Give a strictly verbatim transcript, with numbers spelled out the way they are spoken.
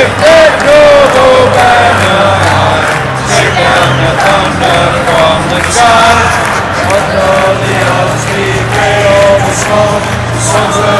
Sons of